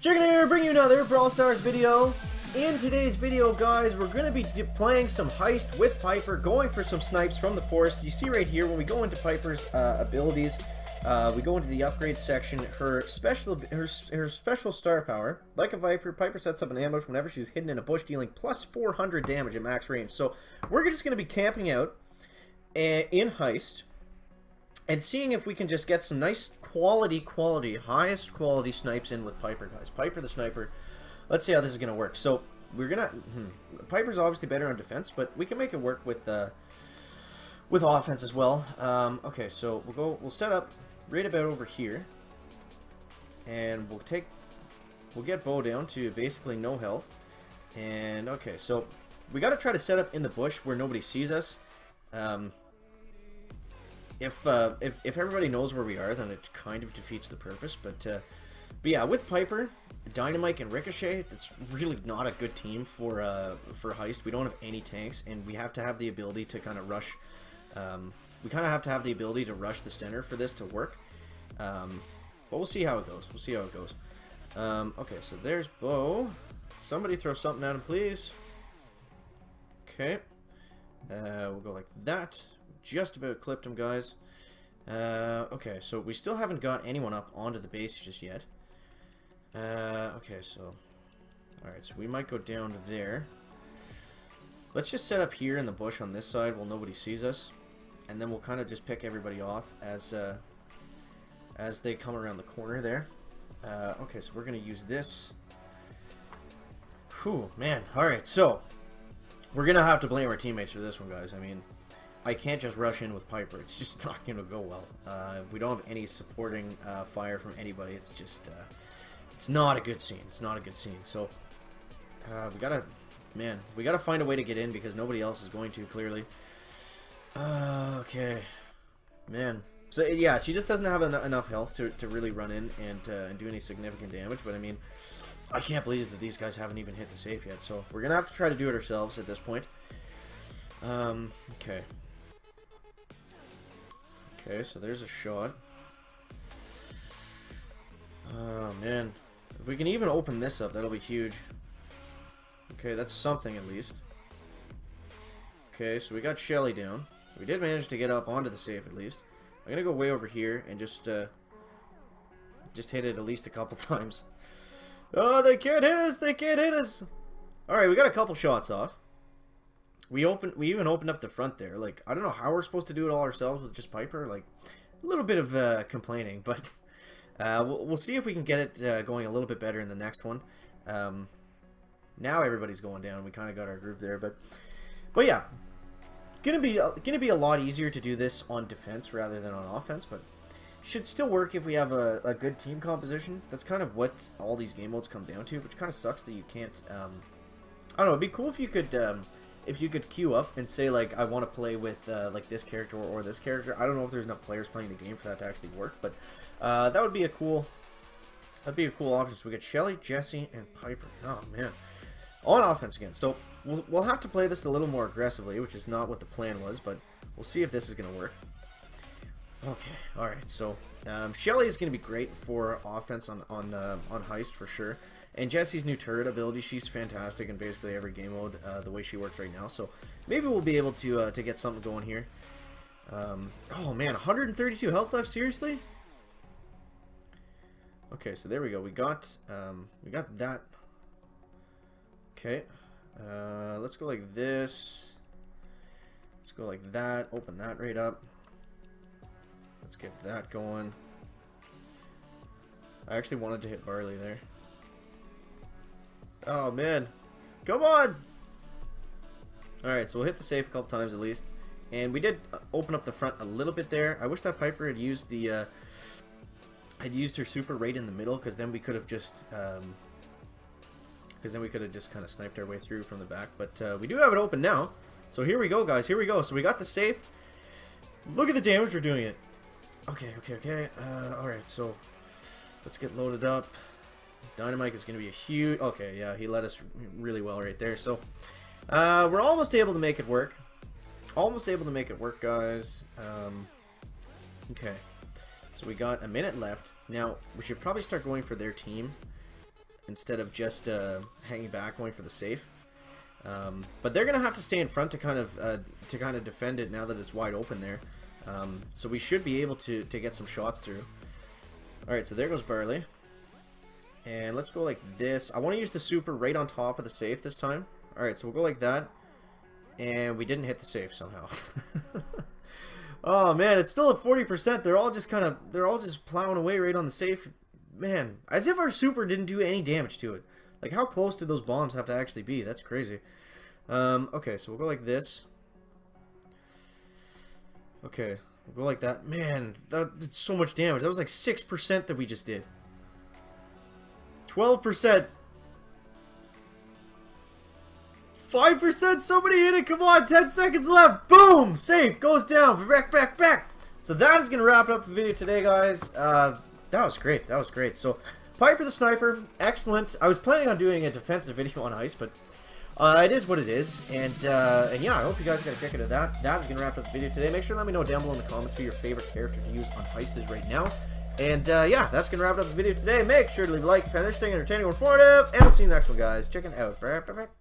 Chicken here, bring you another Brawl Stars video. In today's video, guys, we're going to be playing some Heist with Piper, going for some snipes from the forest. You see right here, when we go into Piper's abilities, we go into the upgrade section. Her special star power, like a viper, Piper sets up an ambush whenever she's hidden in a bush, dealing plus 400 damage at max range. So we're just going to be camping out in Heist and seeing if we can just get some nice highest quality snipes in with Piper, guys. Piper the sniper. Let's see how this is going to work. So, we're going to... Piper's obviously better on defense, but we can make it work with offense as well. Okay, so we'll set up right about over here. And we'll get Bo down to basically no health. And, okay, so we got to try to set up in the bush where nobody sees us. If everybody knows where we are, then it kind of defeats the purpose. But yeah, with Piper, Dynamike, and Ricochet, it's really not a good team for Heist. We don't have any tanks, and we have to have the ability to kind of rush. We kind of have to have the ability to rush the center for this to work. But we'll see how it goes. Okay, so there's Bo. Somebody throw something at him, please. Okay. We'll go like that. Just about clipped him, guys. Okay, so we still haven't got anyone up onto the base just yet. Okay, so... Alright, so we might go down to there. Let's just set up here in the bush on this side while nobody sees us. And then we'll kind of just pick everybody off as they come around the corner there. Okay, so we're going to use this. Whew, man. Alright, so... We're going to have to blame our teammates for this one, guys. I mean... I can't just rush in with Piper. It's just not going to go well. We don't have any supporting fire from anybody. It's just, it's not a good scene. So, we gotta find a way to get in because nobody else is going to, clearly. Okay. Man. So, yeah, she just doesn't have enough health to really run in and do any significant damage. But, I mean, I can't believe that these guys haven't even hit the safe yet. So, we're going to have to try to do it ourselves at this point. Okay. Okay, so there's a shot. Oh, man. If we can even open this up, that'll be huge. Okay, that's something at least. Okay, so we got Shelly down. So we did manage to get up onto the safe at least. I'm gonna go way over here and just hit it at least a couple times. Oh, they can't hit us! They can't hit us! Alright, we got a couple shots off. We even opened up the front there. Like, I don't know how we're supposed to do it all ourselves with just Piper. Like, a little bit of complaining, but we'll see if we can get it going a little bit better in the next one. Now everybody's going down. We kind of got our groove there, but yeah, gonna be a lot easier to do this on defense rather than on offense, but should still work if we have a good team composition. That's kind of what all these game modes come down to, which kind of sucks that you can't. I don't know. It'd be cool if you could. If you could queue up and say, like, I want to play with, like, this character or this character. I don't know if there's enough players playing the game for that to actually work, but that would be a cool, that'd be a cool option. So we get Shelly, Jesse, and Piper. Oh, man. On offense again. So we'll have to play this a little more aggressively, which is not what the plan was, but we'll see if this is going to work. Okay. All right. So Shelly is going to be great for offense on Heist for sure. And Jesse's new turret ability, she's fantastic in basically every game mode, the way she works right now. So maybe we'll be able to get something going here. Oh man, 132 health left, seriously? Okay, so there we go. We got that. Okay, let's go like this. Let's go like that. Open that right up. Let's get that going. I actually wanted to hit Barley there. Oh, man. Come on! Alright, so we'll hit the safe a couple times at least. And we did open up the front a little bit there. I wish that Piper had used the... had used her super right in the middle, because then we could have just... because then we could have just kind of sniped our way through from the back. But we do have it open now. So here we go, guys. Here we go. So we got the safe. Look at the damage we're doing it. Okay, okay, okay. Alright, so... let's get loaded up. Dynamite is going to be a huge... Okay, yeah, he led us really well right there. So, we're almost able to make it work. Almost able to make it work, guys. Okay. So, we got a minute left. Now, we should probably start going for their team. instead of just hanging back going for the safe. But they're gonna have to stay in front to kind of defend it now that it's wide open there. So we should be able to get some shots through. All right, so there goes Barley. And let's go like this. I want to use the super right on top of the safe this time. All right, so we'll go like that. And we didn't hit the safe somehow. Oh man, it's still at 40%. They're all just kind of, they're all just plowing away right on the safe. Man, as if our super didn't do any damage to it. Like, how close did those bombs have to actually be? That's crazy. Okay, so we'll go like this. Okay, we'll go like that. Man, that did so much damage. That was like 6% that we just did. 12%. 5%, somebody hit it, come on, 10 seconds left, boom, safe, goes down, back. So that is going to wrap it up the video today, guys. That was great. So, Piper the Sniper, excellent. I was planning on doing a defensive video on Heist, but it is what it is, and yeah, I hope you guys got a kick out of that. That is going to wrap up the video today. Make sure to let me know down below in the comments who your favorite character to use on Heist is right now, and yeah, that's going to wrap it up the video today. Make sure to leave a like, finish thing entertaining or informative, and I'll see you in the next one, guys. Checking out.